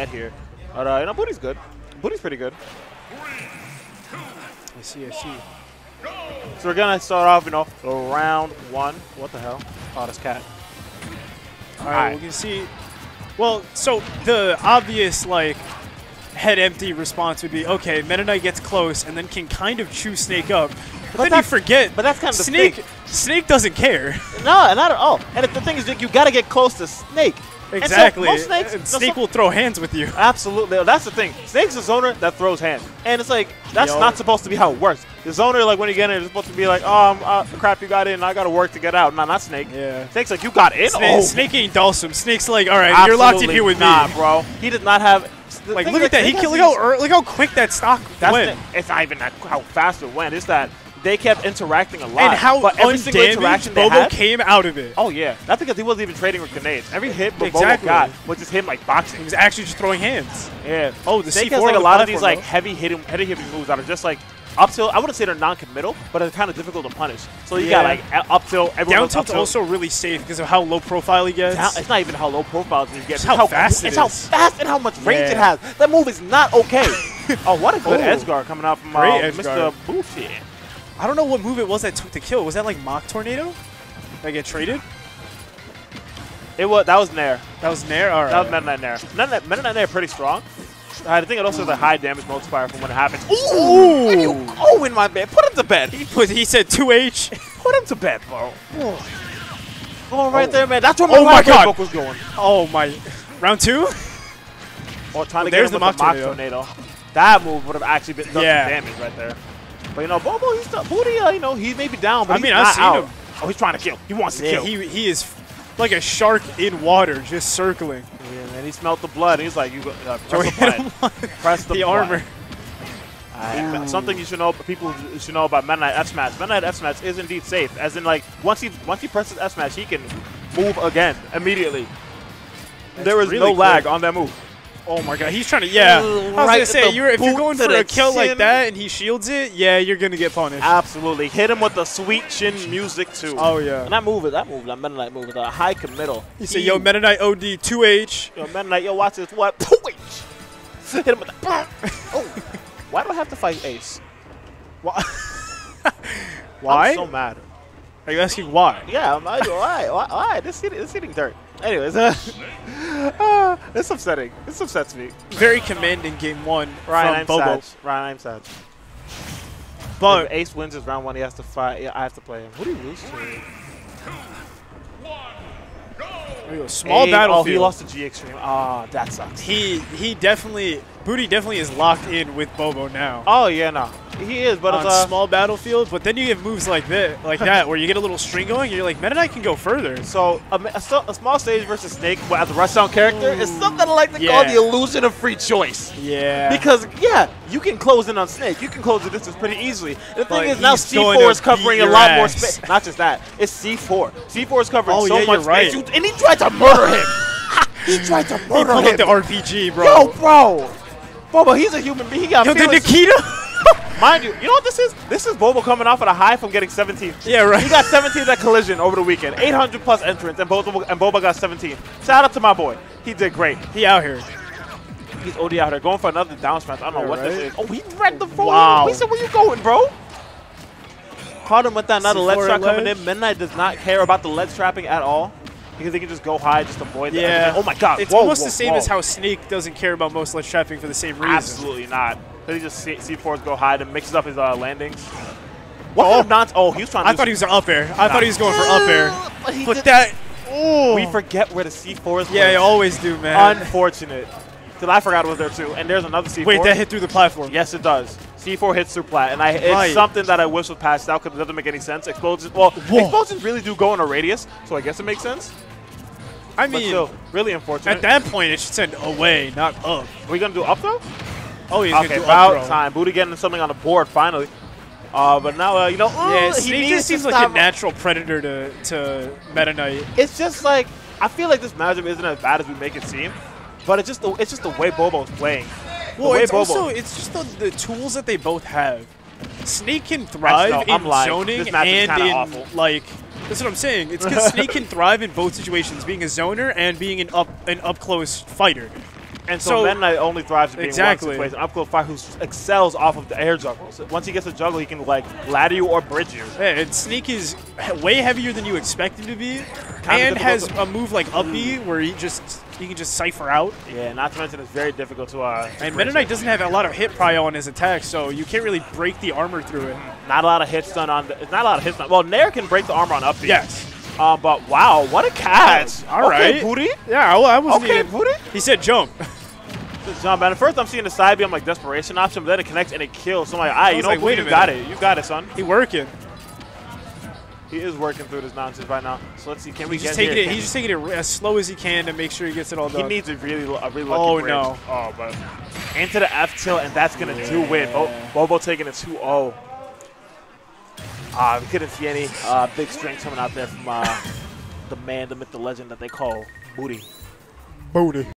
net here. But, you know, Booty's good. Booty's pretty good. I see, I see. So we're going to start off, you know, round one. What the hell? Oh, this cat. All right, we can see. Well, so the obvious, like, head empty response would be, okay, Meta Knight gets close and then can kind of chew Snake up. But then you forget. But that's kind of the thing. Snake doesn't care. No, not at all. And the thing is, you got to get close to Snake. Exactly. And so most snakes, Snake will throw hands with you. Absolutely. That's the thing. Snake's a zoner that throws hands. And it's like, that's not supposed to be how it works. The zoner, like, when you get in, it's supposed to be like, oh, crap, you got in. I got to work to get out. No, not Snake. Yeah. Snake's like, you got in? Snake ain't Dhalsim. Snake's like, all right, you're locked in here with me. Nah, bro. He did not have... Like, look at that. He killed, look how quick that stock went. It's not even how fast it went. It's that... They kept interacting a lot. And how undamaged Bobo came out of it. Oh, yeah. That's because he wasn't even trading with grenades. Every hit Bobo got was just him, like, boxing. He was actually just throwing hands. Yeah. Oh, the Snake has, like, a lot of these, like, heavy-hitting moves that are just, like, up tilt. I wouldn't say they're non-committal, but they're kind of difficult to punish. So you got, like, up tilt. Down tilt's also really safe because of how low profile he gets. It's not even how low profile he gets. It's how fast it is. It's how fast and how much range it has. That move is not okay. Oh, what a good edge guard coming out from Mr. Booty. I don't know what move it was that took the kill. Was that like Mach Tornado? Did I get traded? It was. That was Nair. That was Nair? Alright. That was Meta Knight Nair. Meta Knight Nair pretty strong. I think it also has a high damage multiplier from when it happens. Ooh! And you in my bed. Put him to bed. He said 2H. Put him to bed, bro. Oh, right there, man. That's where my book was going. Oh, my. Round two? Oh, time to get him with the Mach Tornado. That move would have actually been done some damage right there. But, you know, Bobo, he's not, Booty, you know, he may be down, but I've seen him. Oh, he's trying to kill. He wants to kill. He is like a shark in water, just circling. Yeah, man, he smelled the blood. He's like, you go, press the armor. Something you should know, people should know about Meta Knight F Smash. Meta Knight F Smash is indeed safe. As in, like, once he presses F Smash, he can move again immediately. There is no lag on that move. Oh my god, he's trying to, yeah. I was going to say, if you're going for a kill like that and he shields it, yeah, you're going to get punished. Absolutely. Hit him with the sweet chin music, too. Oh, yeah. And that Meta Knight move, the high committal. He said, yo, Meta Knight OD 2H. Yo, Meta Knight, yo, watch this. What? 2H. Hit him with the. Oh. Why do I have to fight Ace? Why? Why? I'm so mad. Are you asking why? Yeah, I'm like, why? This hitting dirt. Anyways, it's upsetting. This upsets me. Very commanding game one from Bobo. Ryan, I'm sad. But if Ace wins his round one, he has to fight. Yeah, I have to play him. Who do you lose to? 3, 2, 1, go. Small battlefield. Oh, he lost to G Extreme. Ah, oh, that sucks. He definitely, Booty definitely is locked in with Bobo now. Oh yeah, no. He is, but on it's a small battlefield. But then you get moves like that, where you get a little string going. You're like, Meta Knight can go further. So a small stage versus Snake as a rushdown character is something I like to call the illusion of free choice. Yeah. Because you can close in on Snake. You can close the distance pretty easily. And the thing is, now C4 is covering a lot more space. Not just that, it's C4. C4 is covering so much space, and he tried to murder him. He tried to murder him. He pulled up the RPG, bro. Yo, bro. Bobo, he's a human being. He got. Yo, the Nikita. Mind you, you know what this is? This is Bobo coming off at a high from getting 17th. Yeah, right. He got 17th at Collision over the weekend. 800 plus entrants, and Bobo got 17th. Shout out to my boy. He did great. He out here. He's OD out here. Going for another down smash. I don't know what this is. Oh, he read the phone. Wow. He said, where you going, bro? Caught him with that another ledge trap coming in. Meta Knight does not care about the ledge trapping at all. Because they can just go high, just avoid that. Yeah. Oh, my God. It's almost the same as how Snake doesn't care about most ledge trapping for the same reason. Absolutely not. He just C4s go high and mixes up his landings. What? Oh, he was trying. I thought he was an up air. I thought he was going for up air. But that. Oh. We forget where the C4s go. Yeah, you always do, man. Unfortunate. Because I forgot it was there too. And there's another C4. Wait, that hit through the platform. Yes, it does. C4 hits through plat, and it's something that I wish was passed out because it doesn't make any sense. Explosions. Well, explosions really do go in a radius, so I guess it makes sense. I mean, still, really unfortunate. At that point, it should send away, not up. Are we gonna do up though? Oh, he's okay, about time. Booty getting something on the board finally. But now, you know, he just seems like a natural predator to Meta Knight. It's just like, I feel like this matchup isn't as bad as we make it seem, but it's just the way Bobo's playing. Well, it's just the tools that they both have. Snake can thrive in zoning and in, like, that's what I'm saying. It's because Snake can thrive in both situations, being a zoner and being an up-close fighter. And so Meta Knight only thrives in being one-two-face, an up-close fight who excels off of the air juggle. So once he gets a juggle, he can like ladder you or bridge you. Yeah, and Snake is way heavier than you expect him to be, and has a move like up B where he can just cipher out. Yeah, not to mention it's very difficult to. And Meta Knight doesn't have a lot of hit prio on his attack, so you can't really break the armor through it. Not a lot of hits done on. Not a lot of hits done. Well, Nair can break the armor on up B. Yes. But wow, what a catch! All right, okay, Booty. Yeah, well, I was okay, Booty. He said jump. Jump, and at first I'm seeing the side B, I'm like desperation option, but then it connects and it kills. So I'm like, alright, you know, like, wait, you got it, son. He working. He is working through this nonsense right now. So let's see, can we just get here? He's just taking it as slow as he can to make sure he gets it all done. He needs a really lucky break. No! Oh but into the F tilt, and that's gonna do it. Oh, Bobo taking a 2-0. We couldn't see any big strength coming out there from the man, the myth, the legend that they call Booty.